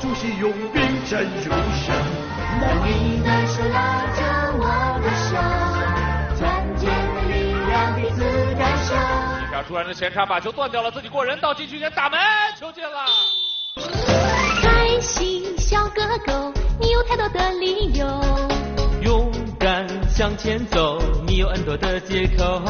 主席永并肩如神。你的手拉着我的手，团结的力量彼此感受。西卡突然的前插把球断掉了，自己过人到禁区前打门，球进了。开心小哥哥，你有太多的理由。勇敢向前走，你有 N 多的借口。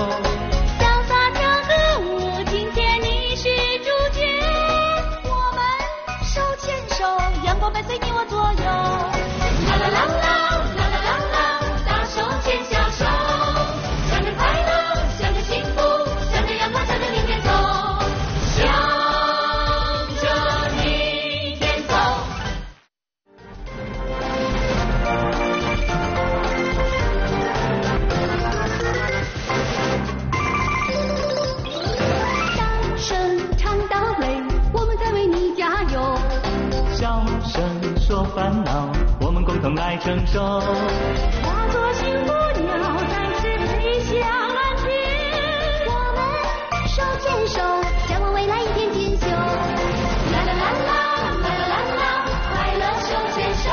承受，化作幸福鸟，再次飞向蓝天。我们手牵手，展望未来一片锦绣。啦啦啦啦，啦啦啦啦，快乐手牵手，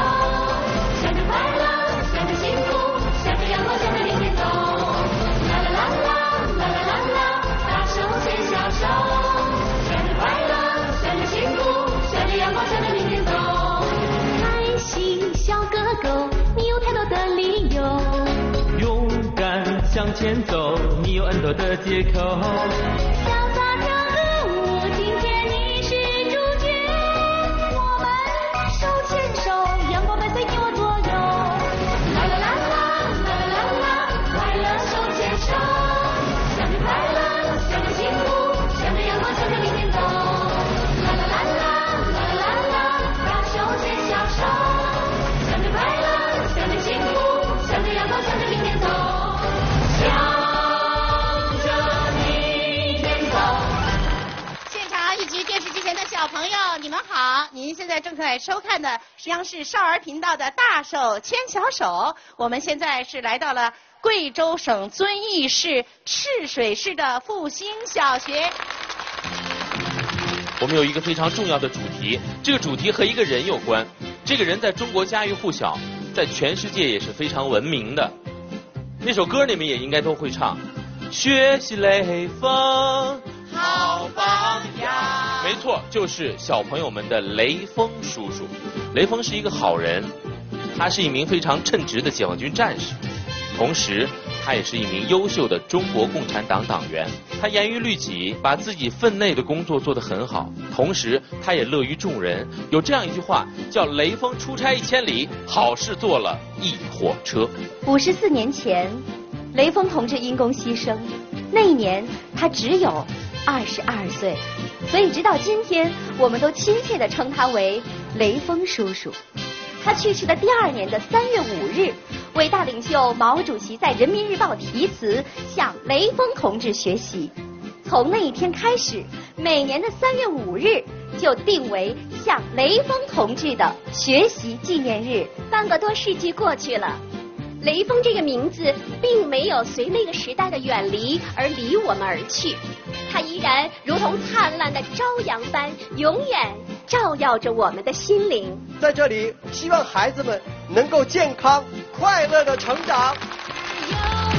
向着快乐，向着幸福，向着阳光，向着明天走。啦啦啦啦，啦啦啦啦，大手牵小手，向着快乐，向着幸福，向着阳光，向着明天走。开心小哥哥。 向前走，你有 N 多的借口。潇洒跳舞，今天你是主角。我们手牵手，阳光伴随你我左右。啦啦啦啦，啦啦啦啦，快乐手牵手，向着快乐，向着幸福，向着阳光，向着明天走。啦啦啦啦，啦啦啦啦，大手牵小手，向着快乐，向着幸福，向着阳光，向着明天走。 小朋友，你们好！您现在正在收看的是央视少儿频道的《大手牵小手》。我们现在是来到了贵州省遵义市赤水市的复兴小学。我们有一个非常重要的主题，这个主题和一个人有关。这个人在中国家喻户晓，在全世界也是非常闻名的。那首歌你们也应该都会唱，《学习雷锋》。 好榜样，没错，就是小朋友们的雷锋叔叔。雷锋是一个好人，他是一名非常称职的解放军战士，同时他也是一名优秀的中国共产党党员。他严于律己，把自己分内的工作做得很好，同时他也乐于助人。有这样一句话叫“雷锋出差1千里，好事做了1火车”。54年前，雷锋同志因公牺牲，那一年他只有。 22岁，所以直到今天，我们都亲切地称他为雷锋叔叔。他去世的第2年的3月5日，伟大领袖毛主席在《人民日报》题词向雷锋同志学习。从那一天开始，每年的3月5日就定为向雷锋同志的学习纪念日。半个多世纪过去了。 雷锋这个名字并没有随那个时代的远离而离我们而去，它依然如同灿烂的朝阳般，永远照耀着我们的心灵。在这里，希望孩子们能够健康、快乐的成长。 La la la.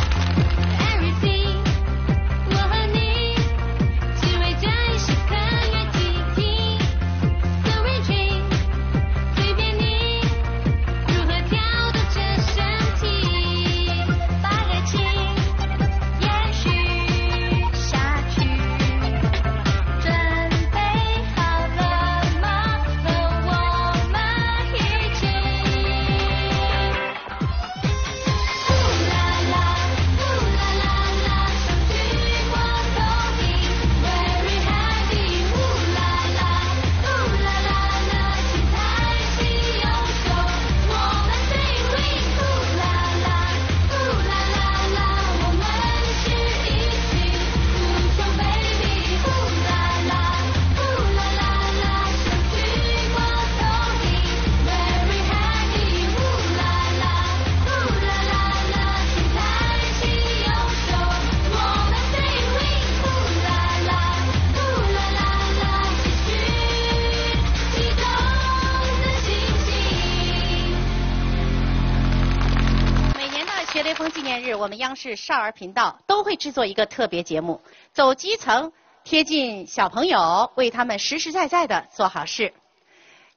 生纪念日，我们央视少儿频道都会制作一个特别节目，走基层，贴近小朋友，为他们实实在在的做好事。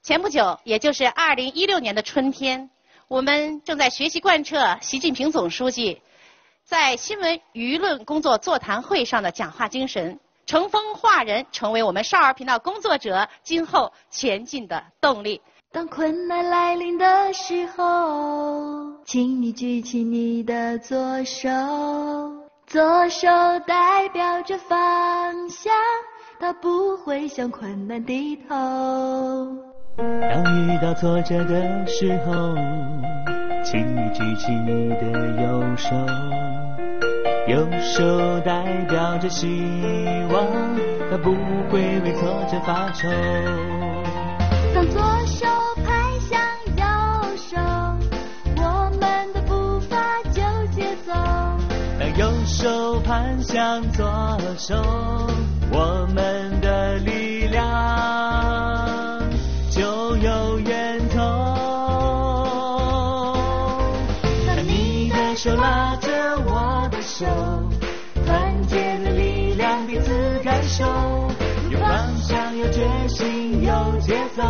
前不久，也就是2016年的春天，我们正在学习贯彻习近平总书记在新闻舆论工作座谈会上的讲话精神，乘风化人，成为我们少儿频道工作者今后前进的动力。当困难来临的时候，请你举起你的左手，左手代表着方向，它不会向困难低头。当遇到挫折的时候，请你举起你的右手，右手代表着希望，它不会为挫折发愁。当左手拍向右手，我们的步伐就节奏。当右手攀向左手，我们的力量就有源头。当你的手拉着我的手，团结的力量彼此感受，有方向，有决心，有节奏，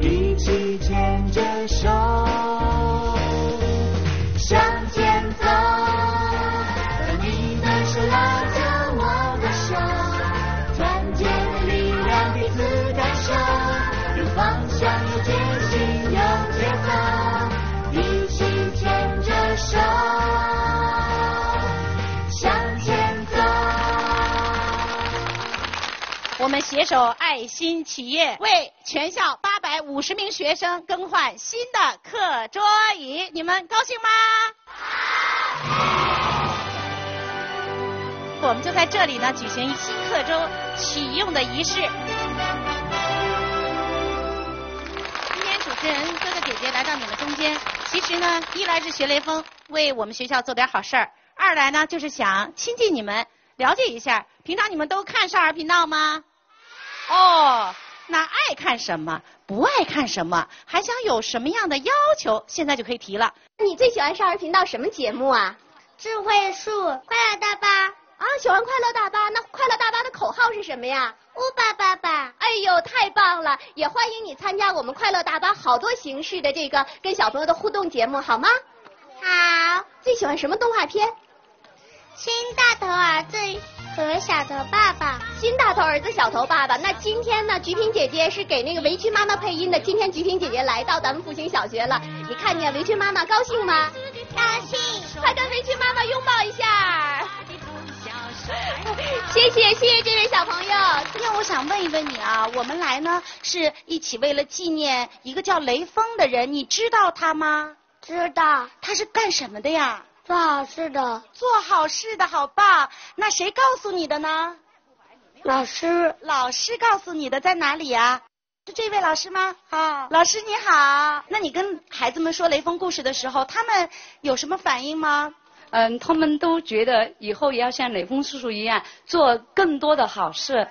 一起牵着手向前走。当你的手拉着我的手，团结的力量彼此感受，有方向，有决心，有节奏，一起牵着手向前走。我们携手爱心企业，为全校850名学生更换新的课桌椅，你们高兴吗？我们就在这里呢，举行新课桌启用的仪式。今天主持人哥哥姐姐来到你们中间，其实呢，一来是学雷锋为我们学校做点好事儿，二来呢就是想亲近你们，了解一下，平常你们都看少儿频道吗？哦，那爱看什么，不爱看什么，还想有什么样的要求，现在就可以提了。你最喜欢少儿频道什么节目啊？智慧树、快乐大巴。啊，喜欢快乐大巴，那快乐大巴的口号是什么呀？乌巴巴巴。哎呦，太棒了！也欢迎你参加我们快乐大巴好多形式的这个跟小朋友的互动节目，好吗？好。最喜欢什么动画片？新大头儿子和小头爸爸。新大头儿子、小头爸爸。那今天呢，菊萍姐姐是给那个围裙妈妈配音的。今天菊萍姐姐来到咱们复兴小学了，你看见围裙妈妈高兴吗？高兴。快跟围裙妈妈拥抱一下。谢谢这位小朋友。今天我想问一问你啊，我们来呢是一起为了纪念一个叫雷锋的人，你知道他吗？知道。他是干什么的呀？做好事的。做好事的，好棒。那谁告诉你的呢？老师。老师告诉你的，在哪里啊？是这位老师吗？好，老师你好。那你跟孩子们说雷锋故事的时候，他们有什么反应吗？他们都觉得以后也要像雷锋叔叔一样做更多的好事。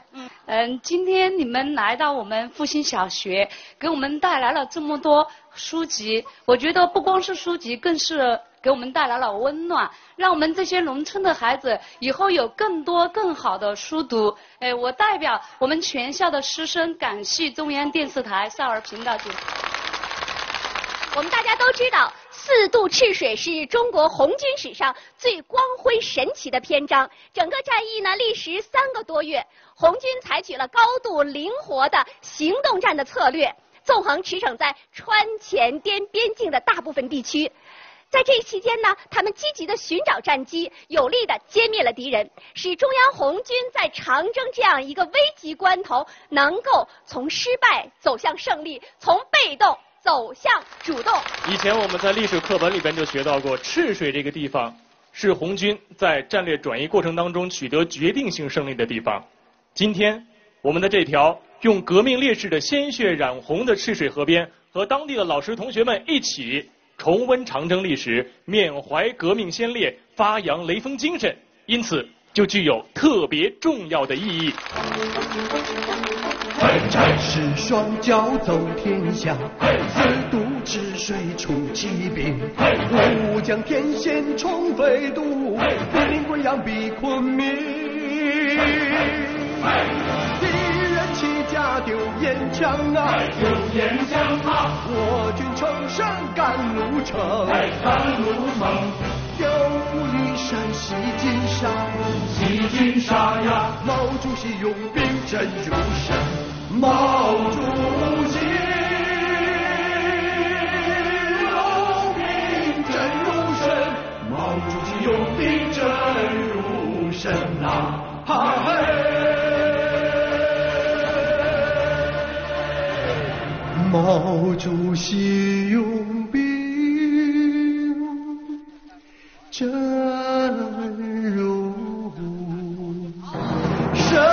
今天你们来到我们复兴小学，给我们带来了这么多书籍，我觉得不光是书籍，更是给我们带来了温暖，让我们这些农村的孩子以后有更多更好的书读。我代表我们全校的师生感谢中央电视台少儿频道组。我们大家都知道，4度赤水是中国红军史上最光辉神奇的篇章。整个战役呢，历时3个多月，红军采取了高度灵活的行动战的策略，纵横驰骋在川黔滇边境的大部分地区。在这一期间呢，他们积极地寻找战机，有力地歼灭了敌人，使中央红军在长征这样一个危急关头，能够从失败走向胜利，从被动走向主动。以前我们在历史课本里边就学到过，赤水这个地方是红军在战略转移过程当中取得决定性胜利的地方。今天我们的这条用革命烈士的鲜血染红的赤水河边，和当地的老师同学们一起重温长征历史，缅怀革命先烈，发扬雷锋精神，因此就具有特别重要的意义。是双脚走天下，自渡治水出奇兵。文武将天险冲飞渡，兵贵阳比昆明。敌人弃家丢烟枪啊，丢烟枪啊！我军乘胜赶路程，赶路程。 又一身洗金沙，洗金沙呀！毛主席用兵真如神，毛主席用兵真如神，毛主席用兵真如神呐！哈嘿，毛主席用兵。 真如神。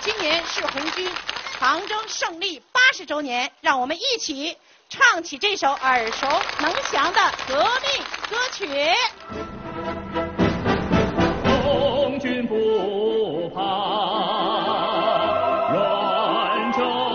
今年是红军长征胜利80周年，让我们一起唱起这首耳熟能详的革命歌曲。红军不怕远征。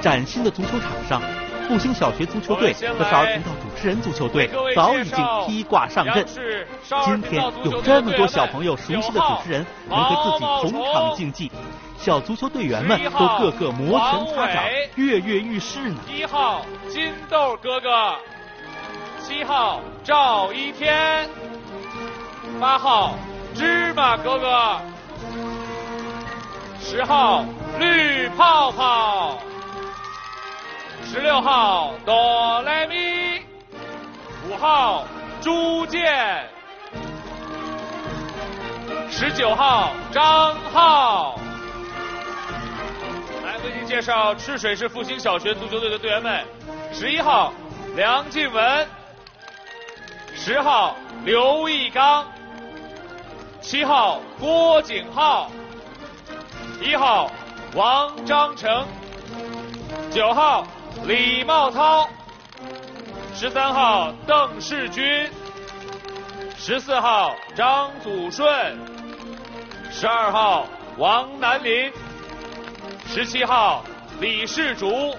崭新的足球场上，复兴小学足球队和少儿频道主持人足球队早已经披挂上阵。今天有这么多小朋友熟悉的主持人能和自己同场竞技，小足球队员们都个个摩拳擦掌，跃跃欲试呢。1号金豆哥哥，7号赵一天，8号芝麻哥哥，10号绿泡泡。 16号哆来咪，5号朱建，19号张浩。来为您介绍赤水市复兴小学足球队的队员们：11号梁进文，10号刘义刚，7号郭景浩， 1号王章程，9号李茂涛，13号邓世军，14号张祖顺，12号王南林，17号李世竹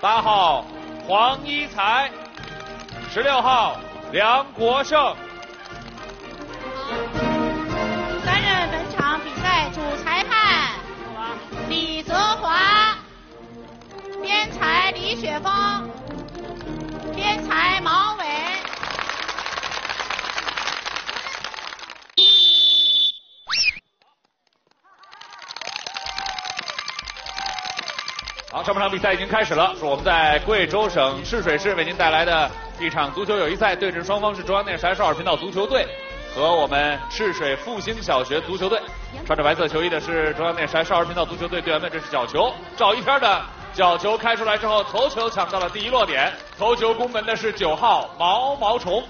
，8号黄一才，16号梁国胜。担任本场比赛主裁判李泽华，边裁李雪峰，边裁毛伟。好，上半场比赛已经开始了，是我们在贵州省赤水市为您带来的一场足球友谊赛，对阵双方是中央电视台少儿频道足球队和我们赤水复兴小学足球队。穿着白色球衣的是中央电视台少儿频道足球队队员们，这是角球，赵一天的角球开出来之后，头球抢到了第一落点，头球攻门的是9号毛毛虫。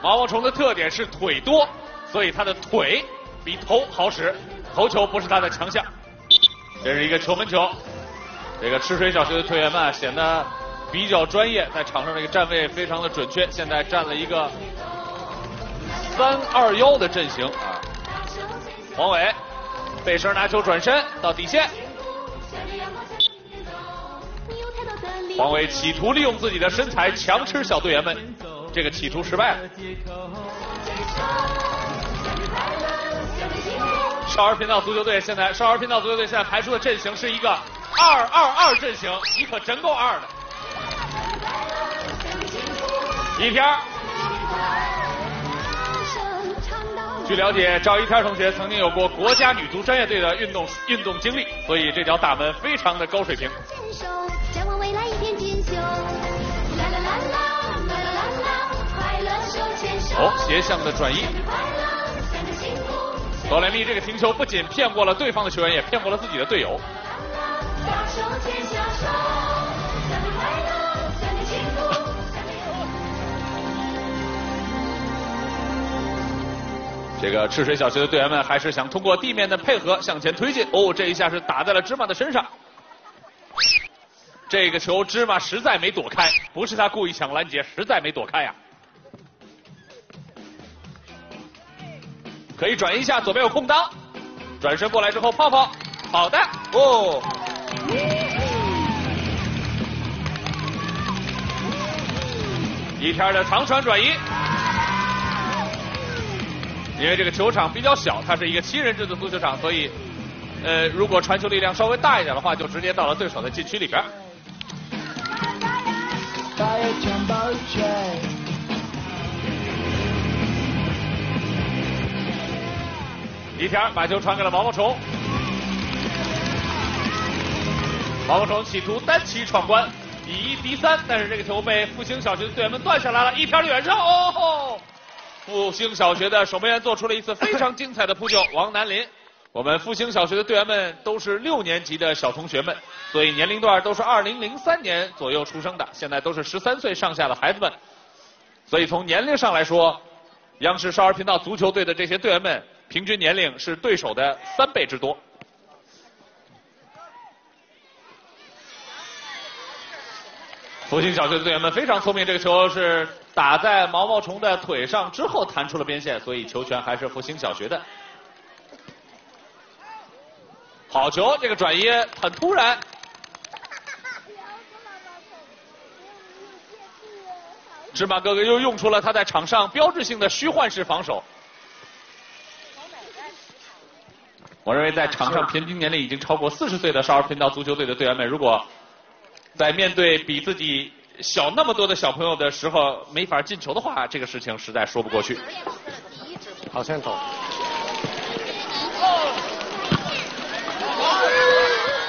毛毛虫的特点是腿多，所以他的腿比头好使，头球不是他的强项。这是一个球门球。这个赤水小学的队员们显得比较专业，在场上这个站位非常的准确，现在站了一个3-2-1的阵型啊。黄伟背身拿球转身到底线，黄伟企图利用自己的身材强吃小队员们，这个企图失败了。少儿频道足球队现在排出的阵型是一个2-2-2阵型，你可真够二的。一天，据了解，赵一天同学曾经有过国家女足专业队的运动经历，所以这条大门非常的高水平。斜向的转移。高连密这个停球不仅骗过了对方的球员，也骗过了自己的队友。大手牵小手，相对快乐，相对幸福，相对友谊。这个赤水小学的队员们还是想通过地面的配合向前推进。哦，这一下是打在了芝麻的身上。这个球芝麻实在没躲开，不是他故意想拦截，实在没躲开呀。可以转一下，左边有空档，转身过来之后，泡泡。好的哦，一天的长传转移，因为这个球场比较小，它是一个7人制的足球场，所以如果传球力量稍微大一点的话，就直接到了对手的禁区里边。一天把球传给了毛毛虫。毛毛虫企图单骑闯关，以1敌3，但是这个球被复兴小学的队员们断下来了。一条的远射，哦，复兴小学的守门员做出了一次非常精彩的扑救。王南林，我们复兴小学的队员们都是6年级的小同学们，所以年龄段都是2003年左右出生的，现在都是13岁上下的孩子们，所以从年龄上来说，央视少儿频道足球队的这些队员们平均年龄是对手的3倍之多。复兴小学的队员们非常聪明，这个球是打在毛毛虫的腿上之后弹出了边线，所以球权还是复兴小学的。好球，这个转移很突然。芝麻哥哥又用出了他在场上标志性的虚幻式防守。我认为在场上平均年龄已经超过40岁的少儿频道足球队的队员们，如果在面对比自己小那么多的小朋友的时候没法进球的话，这个事情实在说不过去。好像走。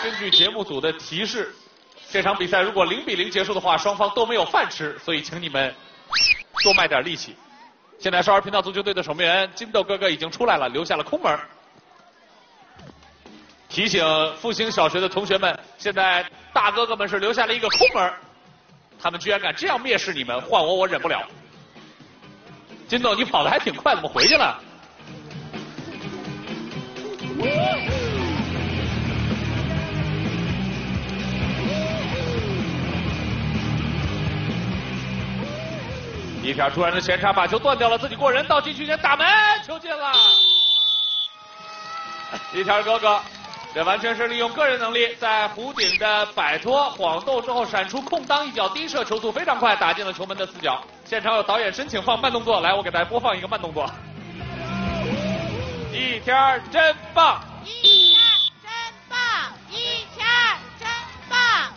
根据节目组的提示，这场比赛如果0-0结束的话，双方都没有饭吃，所以请你们多卖点力气。现在少儿频道足球队的守门员金豆哥哥已经出来了，留下了空门。提醒复兴小学的同学们，现在大哥哥们是留下了一个空门，他们居然敢这样蔑视你们，换我忍不了。金豆，你跑得还挺快，怎么回去了？一片突然的前插，把球断掉了，自己过人到禁区前打门，球进了。一条哥哥，这完全是利用个人能力，在弧顶的摆脱晃动之后闪出空当一脚低射，球速非常快，打进了球门的死角。现场有导演申请放慢动作，来，我给大家播放一个慢动作。一条真棒！一条真棒！一条真棒！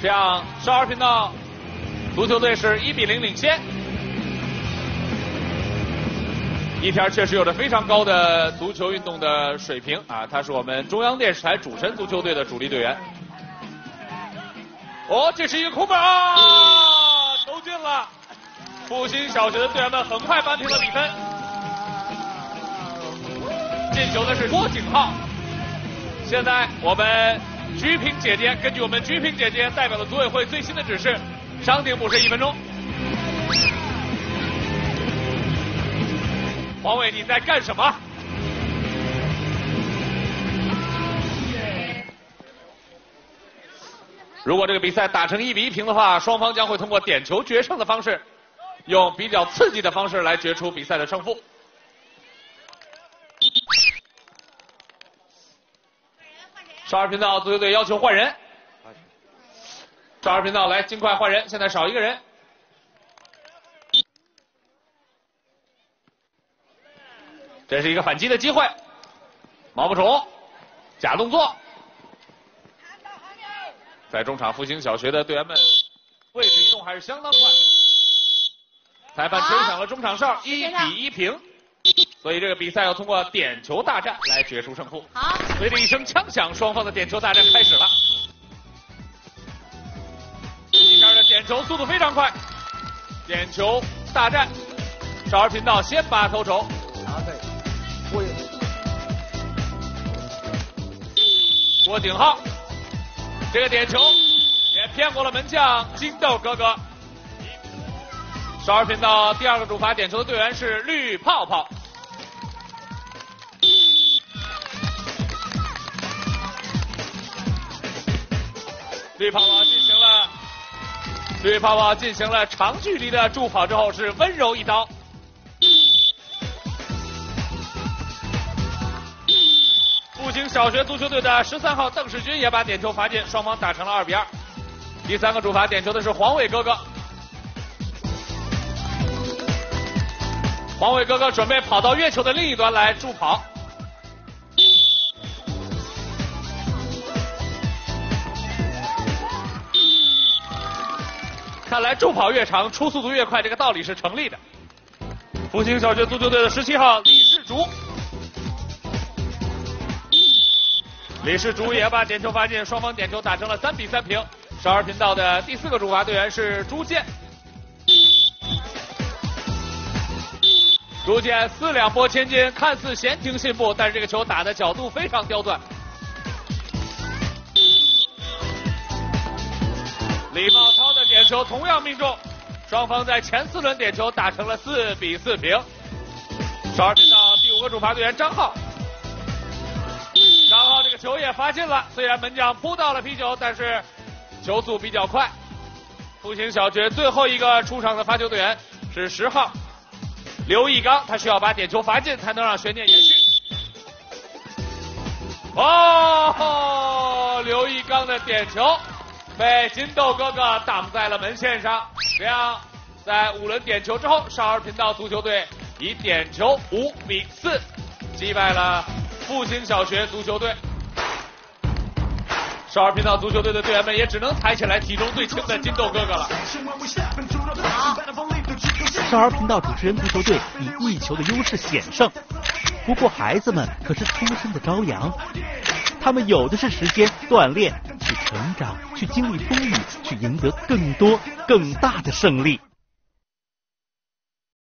这样，少儿频道。 足球队是1-0领先，一条确实有着非常高的足球运动的水平啊！他是我们中央电视台主持人足球队的主力队员。哦，这是一个空门啊，球进了！复兴小学的队员们很快扳平了比分。进球的是郭景浩。现在我们鞠萍姐姐根据我们鞠萍姐姐代表的组委会最新的指示。 伤停补时1分钟。黄伟，你在干什么？如果这个比赛打成1比1平的话，双方将会通过点球决胜的方式，用比较刺激的方式来决出比赛的胜负。少儿频道足球队要求换人。 少儿频道来，尽快换人！现在少一个人。这是一个反击的机会，毛毛虫，假动作。在中场，复兴小学的队员们位置移动还是相当快。裁判吹响了中场哨，1比1平。所以这个比赛要通过点球大战来决出胜负。好，随着一声枪响，双方的点球大战开始了。 一条的点球速度非常快，点球大战，少儿频道先拔头筹。郭景浩，这个点球也骗过了门将金豆哥哥。少儿频道第2个主罚点球的队员是绿泡泡。绿泡泡进行了长距离的助跑之后，是温柔一刀。复兴小学足球队的13号邓世军也把点球罚进，双方打成了2比2。第3个主罚点球的是黄伟哥哥。黄伟哥哥准备跑到月球的另一端来助跑。 看来助跑越长，出速度越快，这个道理是成立的。复兴小学足球队的17号李世竹，李世竹也把点球罚进，双方点球打成了3比3平。少儿频道的第4个主罚队员是朱建，朱建4两拨千斤，看似闲庭信步，但是这个球打的角度非常刁钻。 李茂涛的点球同样命中，双方在前4轮点球打成了4比4平。少儿频道第5个主罚队员张浩，张浩这个球也罚进了，虽然门将扑到了皮球，但是球速比较快。复兴小学最后一个出场的发球队员是10号刘义刚，他需要把点球罚进才能让悬念延续。哦，刘义刚的点球。 被金豆哥哥挡在了门线上，这样在5轮点球之后，少儿频道足球队以点球5比4击败了复兴小学足球队。少儿频道足球队的队员们也只能抬起来体重最轻的金豆哥哥了。少儿频道主持人足球队以1球的优势险胜，不过孩子们可是初生的朝阳，他们有的是时间锻炼。 去成长，去经历风雨，去赢得更多、更大的胜利。